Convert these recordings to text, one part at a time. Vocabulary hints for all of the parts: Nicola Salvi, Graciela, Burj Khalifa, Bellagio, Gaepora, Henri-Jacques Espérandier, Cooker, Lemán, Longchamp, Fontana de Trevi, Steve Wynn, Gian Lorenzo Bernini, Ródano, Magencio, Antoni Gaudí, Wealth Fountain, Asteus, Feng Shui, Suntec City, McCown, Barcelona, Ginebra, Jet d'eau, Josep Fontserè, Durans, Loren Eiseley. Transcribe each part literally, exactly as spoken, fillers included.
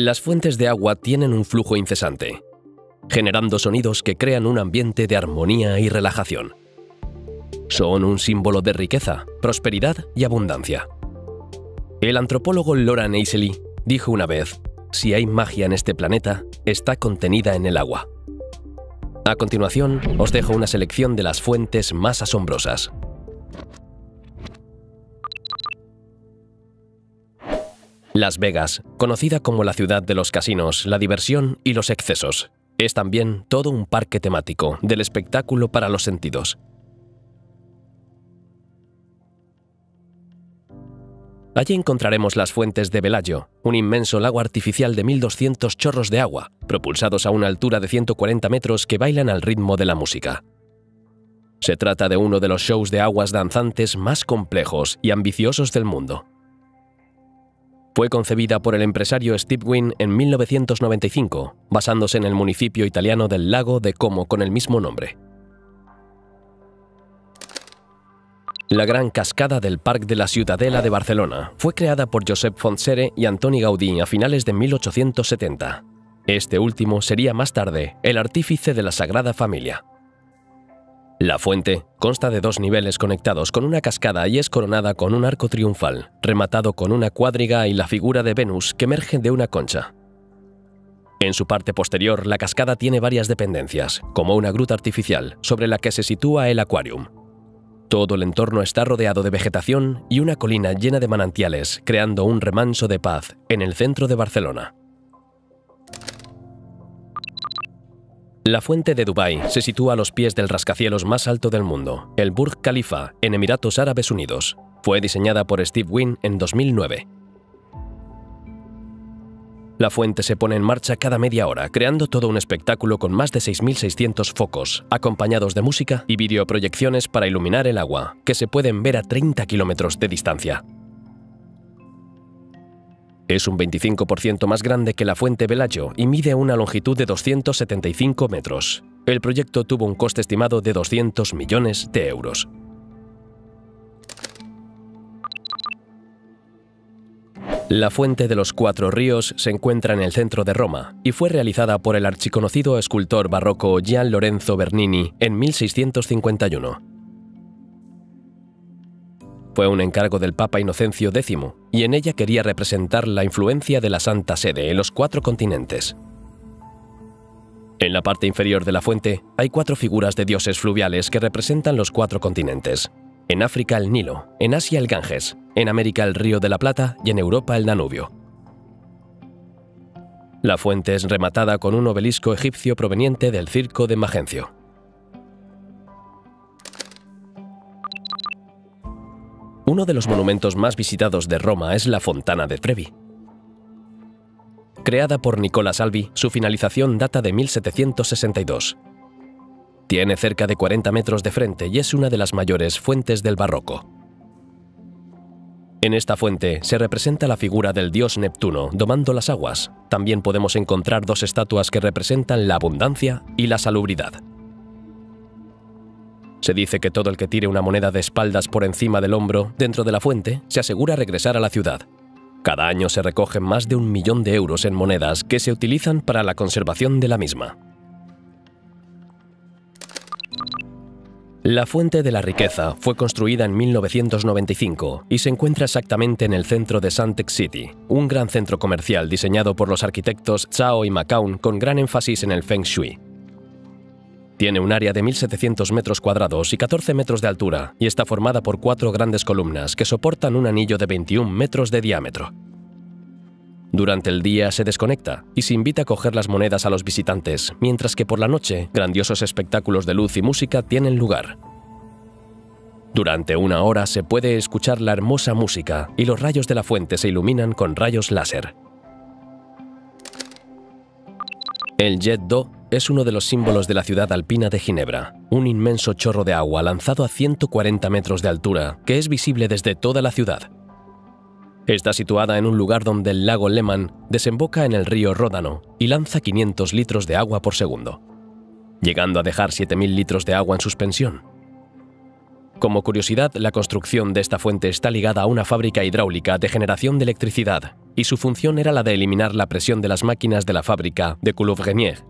Las fuentes de agua tienen un flujo incesante, generando sonidos que crean un ambiente de armonía y relajación. Son un símbolo de riqueza, prosperidad y abundancia. El antropólogo Loren Eiseley dijo una vez: si hay magia en este planeta, está contenida en el agua. A continuación, os dejo una selección de las fuentes más asombrosas. Las Vegas, conocida como la ciudad de los casinos, la diversión y los excesos, es también todo un parque temático del espectáculo para los sentidos. Allí encontraremos las fuentes de Bellagio, un inmenso lago artificial de mil doscientos chorros de agua, propulsados a una altura de ciento cuarenta metros que bailan al ritmo de la música. Se trata de uno de los shows de aguas danzantes más complejos y ambiciosos del mundo. Fue concebida por el empresario Steve Wynn en mil novecientos noventa y cinco, basándose en el municipio italiano del lago de Como con el mismo nombre. La gran cascada del Parc de la Ciutadella de Barcelona fue creada por Josep Fontserè y Antoni Gaudí a finales de mil ochocientos setenta. Este último sería más tarde el artífice de la Sagrada Familia. La fuente consta de dos niveles conectados con una cascada y es coronada con un arco triunfal, rematado con una cuadriga y la figura de Venus que emerge de una concha. En su parte posterior, la cascada tiene varias dependencias, como una gruta artificial, sobre la que se sitúa el acuarium. Todo el entorno está rodeado de vegetación y una colina llena de manantiales, creando un remanso de paz en el centro de Barcelona. La fuente de Dubái se sitúa a los pies del rascacielos más alto del mundo, el Burj Khalifa, en Emiratos Árabes Unidos. Fue diseñada por Steve Wynn en dos mil nueve. La fuente se pone en marcha cada media hora, creando todo un espectáculo con más de seis mil seiscientos focos, acompañados de música y videoproyecciones para iluminar el agua, que se pueden ver a treinta kilómetros de distancia. Es un veinticinco por ciento más grande que la fuente Bellagio y mide una longitud de doscientos setenta y cinco metros. El proyecto tuvo un coste estimado de doscientos millones de euros. La Fuente de los Cuatro Ríos se encuentra en el centro de Roma y fue realizada por el archiconocido escultor barroco Gian Lorenzo Bernini en mil seiscientos cincuenta y uno. Fue un encargo del Papa Inocencio equis y en ella quería representar la influencia de la Santa Sede en los cuatro continentes. En la parte inferior de la fuente hay cuatro figuras de dioses fluviales que representan los cuatro continentes. En África el Nilo, en Asia el Ganges, en América el Río de la Plata y en Europa el Danubio. La fuente es rematada con un obelisco egipcio proveniente del circo de Magencio. Uno de los monumentos más visitados de Roma es la Fontana de Trevi. Creada por Nicola Salvi, su finalización data de mil setecientos sesenta y dos. Tiene cerca de cuarenta metros de frente y es una de las mayores fuentes del barroco. En esta fuente se representa la figura del dios Neptuno domando las aguas. También podemos encontrar dos estatuas que representan la abundancia y la salubridad. Se dice que todo el que tire una moneda de espaldas por encima del hombro dentro de la fuente se asegura regresar a la ciudad. Cada año se recogen más de un millón de euros en monedas que se utilizan para la conservación de la misma. La Fuente de la Riqueza fue construida en mil novecientos noventa y cinco y se encuentra exactamente en el centro de Suntec City, un gran centro comercial diseñado por los arquitectos Zhao y McCown con gran énfasis en el Feng Shui. Tiene un área de mil setecientos metros cuadrados y catorce metros de altura y está formada por cuatro grandes columnas que soportan un anillo de veintiún metros de diámetro. Durante el día se desconecta y se invita a coger las monedas a los visitantes, mientras que por la noche grandiosos espectáculos de luz y música tienen lugar. Durante una hora se puede escuchar la hermosa música y los rayos de la fuente se iluminan con rayos láser. El Jet d'eau es uno de los símbolos de la ciudad alpina de Ginebra, un inmenso chorro de agua lanzado a ciento cuarenta metros de altura que es visible desde toda la ciudad. Está situada en un lugar donde el lago Lemán desemboca en el río Ródano y lanza quinientos litros de agua por segundo, llegando a dejar siete mil litros de agua en suspensión. Como curiosidad, la construcción de esta fuente está ligada a una fábrica hidráulica de generación de electricidad, y su función era la de eliminar la presión de las máquinas de la fábrica de Coulouvrenier.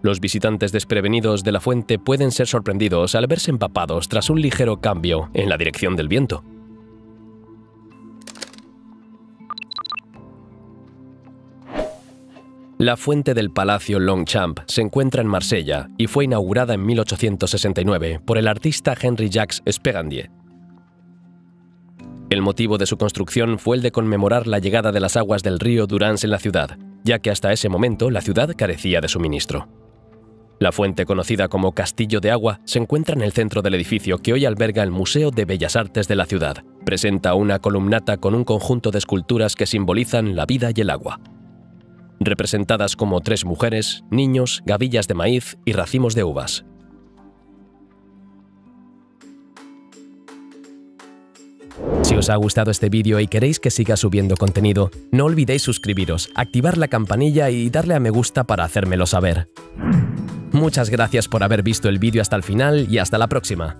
Los visitantes desprevenidos de la fuente pueden ser sorprendidos al verse empapados tras un ligero cambio en la dirección del viento. La fuente del Palacio Longchamp se encuentra en Marsella y fue inaugurada en mil ochocientos sesenta y nueve por el artista Henri-Jacques Espérandier. El motivo de su construcción fue el de conmemorar la llegada de las aguas del río Durans en la ciudad, ya que hasta ese momento la ciudad carecía de suministro. La fuente, conocida como Castillo de Agua, se encuentra en el centro del edificio que hoy alberga el Museo de Bellas Artes de la ciudad. Presenta una columnata con un conjunto de esculturas que simbolizan la vida y el agua, representadas como tres mujeres, niños, gavillas de maíz y racimos de uvas. Si os ha gustado este vídeo y queréis que siga subiendo contenido, no olvidéis suscribiros, activar la campanilla y darle a me gusta para hacérmelo saber. Muchas gracias por haber visto el vídeo hasta el final y hasta la próxima.